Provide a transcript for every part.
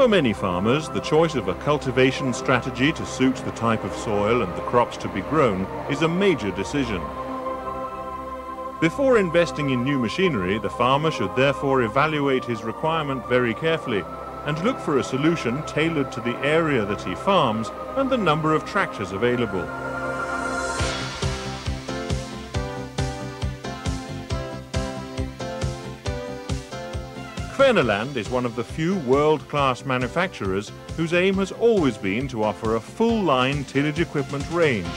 For many farmers, the choice of a cultivation strategy to suit the type of soil and the crops to be grown is a major decision. Before investing in new machinery, the farmer should therefore evaluate his requirement very carefully and look for a solution tailored to the area that he farms and the number of tractors available. Kverneland is one of the few world-class manufacturers whose aim has always been to offer a full-line tillage equipment range,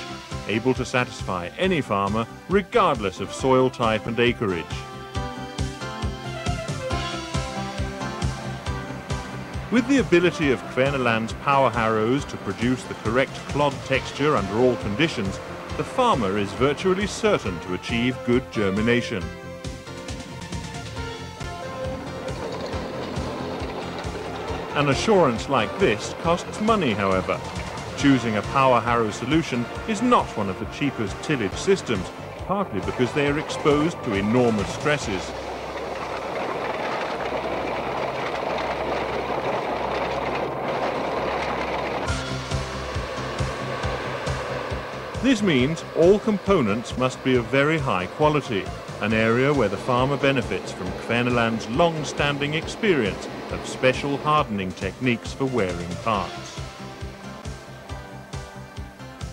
able to satisfy any farmer regardless of soil type and acreage. With the ability of Kverneland's power harrows to produce the correct clod texture under all conditions, the farmer is virtually certain to achieve good germination. An assurance like this costs money, however. Choosing a power harrow solution is not one of the cheapest tillage systems, partly because they are exposed to enormous stresses. This means all components must be of very high quality, an area where the farmer benefits from Kverneland's long-standing experience of special hardening techniques for wearing parts.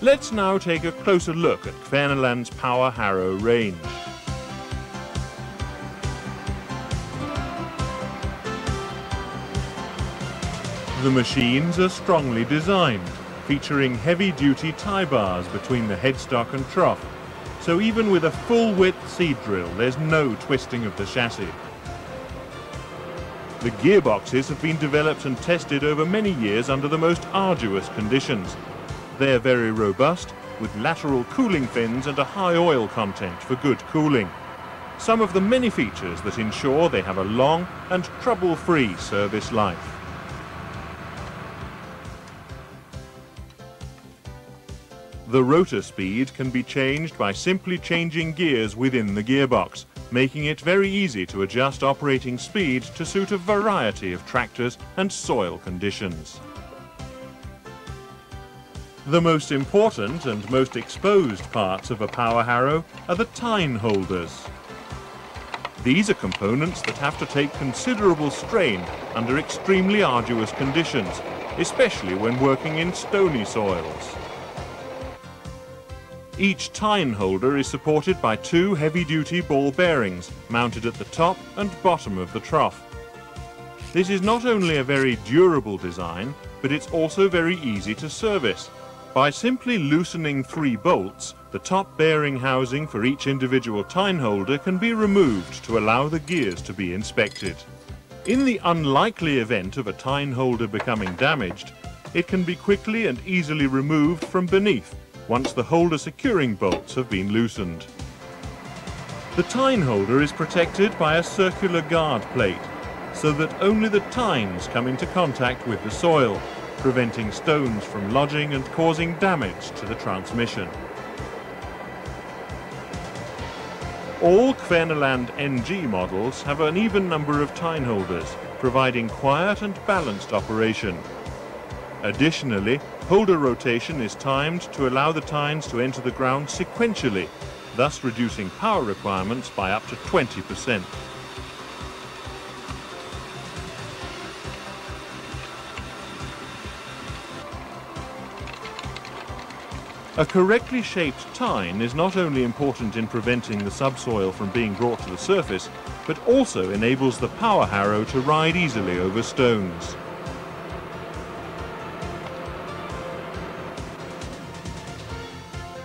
Let's now take a closer look at Kverneland's power harrow range. The machines are strongly designed, featuring heavy-duty tie bars between the headstock and trough, so even with a full-width seed drill, there's no twisting of the chassis. The gearboxes have been developed and tested over many years under the most arduous conditions. They're very robust, with lateral cooling fins and a high oil content for good cooling. Some of the many features that ensure they have a long and trouble-free service life. The rotor speed can be changed by simply changing gears within the gearbox, making it very easy to adjust operating speed to suit a variety of tractors and soil conditions. The most important and most exposed parts of a power harrow are the tine holders. These are components that have to take considerable strain under extremely arduous conditions, especially when working in stony soils. Each tine holder is supported by two heavy-duty ball bearings mounted at the top and bottom of the trough. This is not only a very durable design, but it's also very easy to service. By simply loosening three bolts, the top bearing housing for each individual tine holder can be removed to allow the gears to be inspected. In the unlikely event of a tine holder becoming damaged, it can be quickly and easily removed from beneath, once the holder securing bolts have been loosened. The tine holder is protected by a circular guard plate, so that only the tines come into contact with the soil, preventing stones from lodging and causing damage to the transmission. All Kverneland NG models have an even number of tine holders, providing quiet and balanced operation. Additionally, holder rotation is timed to allow the tines to enter the ground sequentially, thus reducing power requirements by up to 20%. A correctly shaped tine is not only important in preventing the subsoil from being brought to the surface, but also enables the power harrow to ride easily over stones.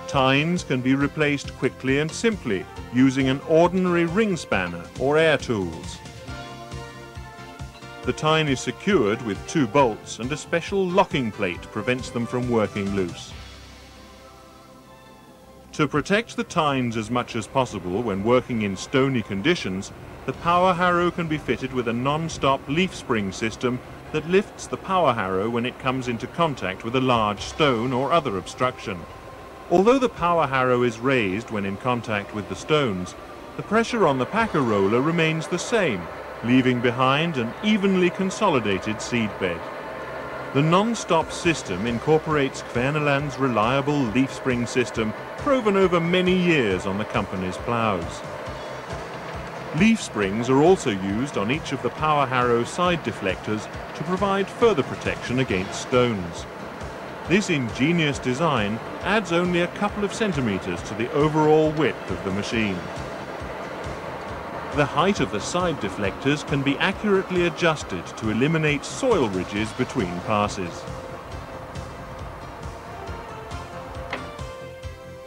Tines can be replaced quickly and simply using an ordinary ring spanner or air tools. The tine is secured with two bolts and a special locking plate prevents them from working loose. To protect the tines as much as possible when working in stony conditions, the power harrow can be fitted with a non-stop leaf spring system that lifts the power harrow when it comes into contact with a large stone or other obstruction. Although the power harrow is raised when in contact with the stones, the pressure on the packer roller remains the same, leaving behind an evenly consolidated seedbed. The non-stop system incorporates Kverneland's reliable leaf spring system, proven over many years on the company's ploughs. Leaf springs are also used on each of the power harrow side deflectors to provide further protection against stones. This ingenious design adds only a couple of centimetres to the overall width of the machine. The height of the side deflectors can be accurately adjusted to eliminate soil ridges between passes.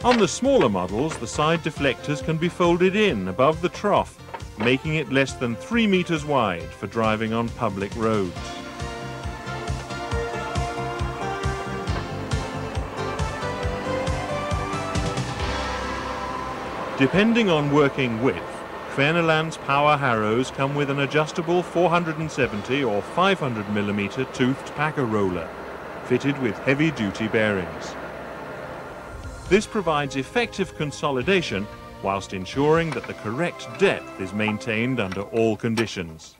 On the smaller models, the side deflectors can be folded in above the trough, making it less than 3 meters wide for driving on public roads. Depending on working width, Kverneland's power harrows come with an adjustable 470 or 500 millimeter toothed packer roller, fitted with heavy-duty bearings. This provides effective consolidation whilst ensuring that the correct depth is maintained under all conditions.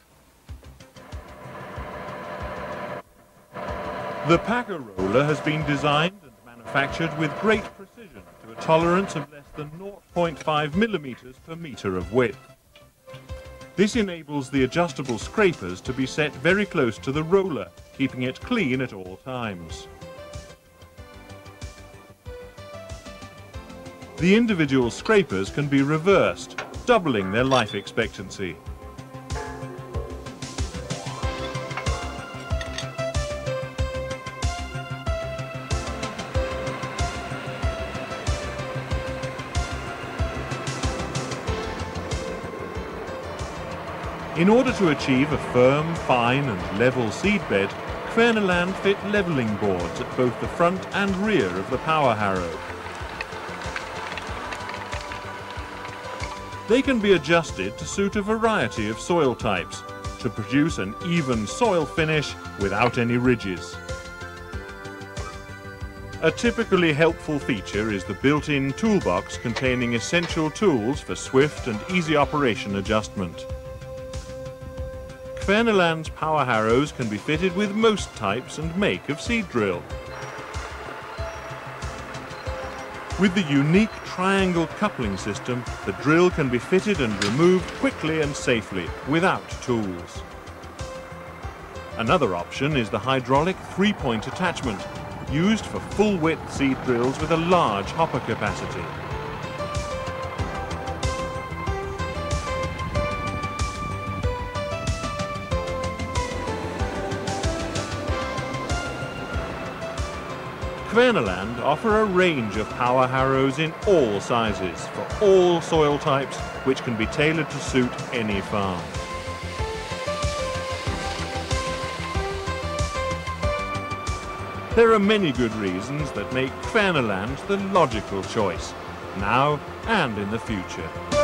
The packer roller has been designed and manufactured with great precision to a tolerance of less than 0.5 millimeters per meter of width. This enables the adjustable scrapers to be set very close to the roller, keeping it clean at all times. The individual scrapers can be reversed, doubling their life expectancy. In order to achieve a firm, fine and level seedbed, Kverneland fit levelling boards at both the front and rear of the power harrow. They can be adjusted to suit a variety of soil types to produce an even soil finish without any ridges. A typically helpful feature is the built-in toolbox containing essential tools for swift and easy operation adjustment. Kverneland's power harrows can be fitted with most types and make of seed drill. With the unique triangle coupling system, the drill can be fitted and removed quickly and safely, without tools. Another option is the hydraulic three-point attachment, used for full-width seed drills with a large hopper capacity. Kverneland offer a range of power harrows in all sizes for all soil types, which can be tailored to suit any farm. There are many good reasons that make Kverneland the logical choice, now and in the future.